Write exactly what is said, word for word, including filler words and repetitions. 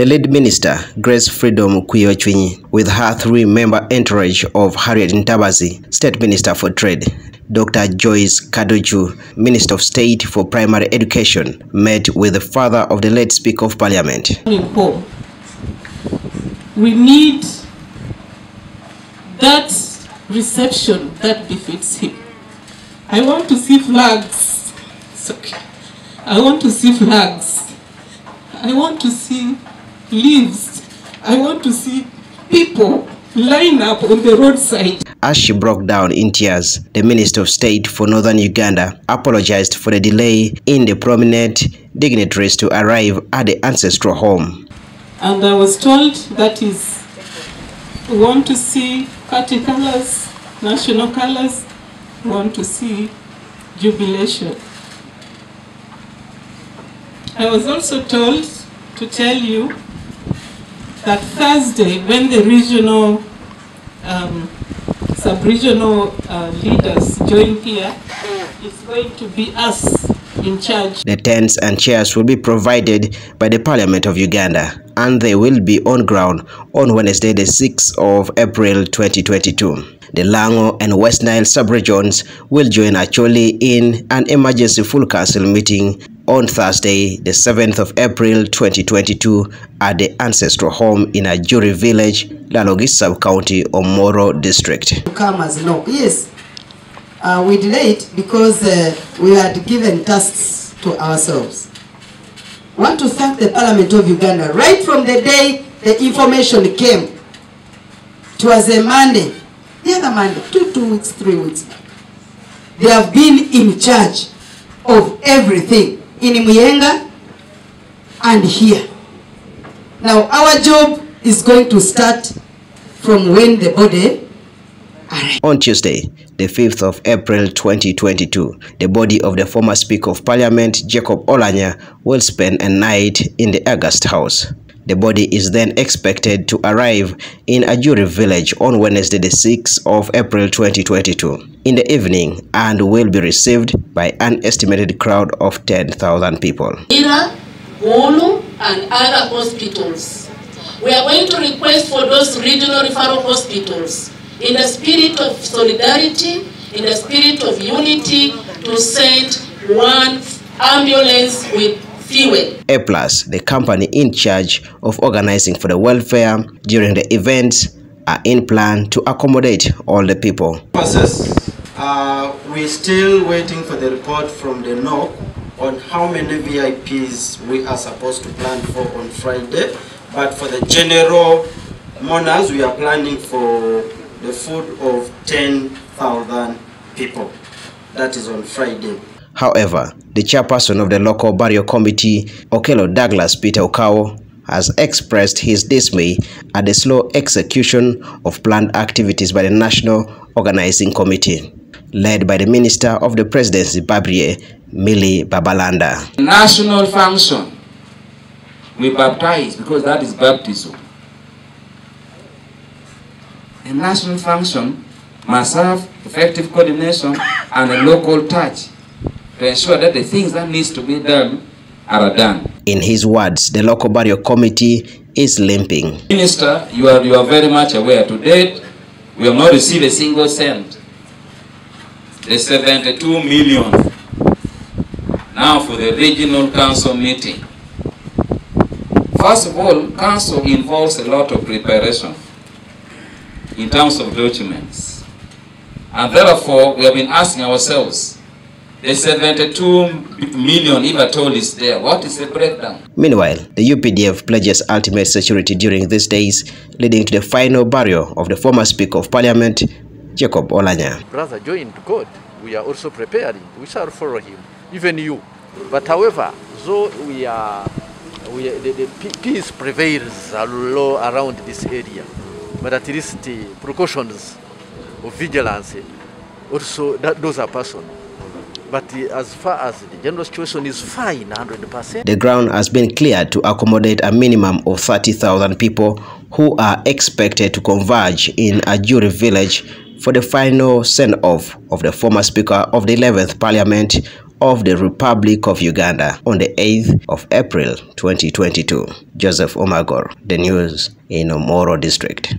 The lead minister, Grace Freedom KuyoChwinyi, with her three-member entourage of Harriet Ntabazi, State Minister for Trade, Doctor Joyce Kaduchu, Minister of State for Primary Education, met with the father of the late Speaker of Parliament. We need that reception that befits him. I want to see flags. It's okay. I want to see flags. I want to see leaves. I want to see people line up on the roadside. As she broke down in tears, the Minister of State for Northern Uganda apologized for the delay in the prominent dignitaries to arrive at the ancestral home. And I was told that is, we want to see party colors, national colors, we want to see jubilation. I was also told to tell you that Thursday, when the regional, um, sub-regional uh, leaders join here, it's going to be us in charge. The tents and chairs will be provided by the Parliament of Uganda, and they will be on ground on Wednesday, the sixth of April twenty twenty-two. The Lango and West Nile sub-regions will join Acholi in an emergency full council meeting on Thursday, the seventh of April twenty twenty-two, at the ancestral home in Ajuri village, Lanogi sub-county, Omoro District. To come as N O C. Yes, uh, we delayed because uh, we had given tasks to ourselves. I want to thank the Parliament of Uganda. Right from the day the information came, it was a Monday, the other Monday, two, two weeks, three weeks back. They have been in charge of everything in Muyenga and here. Now our job is going to start from when the body arrives. On Tuesday, the fifth of April twenty twenty-two, the body of the former Speaker of Parliament, Jacob Oulanyah, will spend a night in the August House. The body is then expected to arrive in Ajuri village on Wednesday, the sixth of April twenty twenty-two, in the evening, and will be received by an estimated crowd of ten thousand people. Kira, Gulu, and other hospitals. We are going to request for those regional referral hospitals, in the spirit of solidarity, in the spirit of unity, to send one ambulance with A plus, the company in charge of organizing for the welfare during the events, are in plan to accommodate all the people. Uh, we're still waiting for the report from the N O C on how many V I Ps we are supposed to plan for on Friday. But for the general mourners, we are planning for the food of ten thousand people. That is on Friday. However, the chairperson of the local burial committee, Okelo Douglas Peter Okao, has expressed his dismay at the slow execution of planned activities by the National Organizing Committee, led by the Minister of the Presidency, Babriye Mili Babalanda. National function, we baptize because that is baptism. A national function must have effective coordination and a local touch, to ensure that the things that needs to be done are done. In his words, the local burial committee is limping. Minister, you are, you are very much aware. To date, we have not received a single cent. The seventy-two million. Now for the regional council meeting. First of all, council involves a lot of preparation in terms of documents. And therefore, we have been asking ourselves, the seventy-two million, if at all, is there. What is the breakdown? Meanwhile, the U P D F pledges ultimate security during these days, leading to the final burial of the former Speaker of Parliament, Jacob Oulanyah. Brother, join to God. We are also preparing. We shall follow him, even you. But however, though we are, we are the, the peace prevails around this area, but at least the precautions of vigilance, also that those are personal. But as far as the general situation is fine, one hundred percent. The ground has been cleared to accommodate a minimum of thirty thousand people who are expected to converge in Ajuri village for the final send-off of the former Speaker of the eleventh Parliament, of the Republic of Uganda on the eighth of April twenty twenty-two. Joseph Omagor, the news in Omoro District.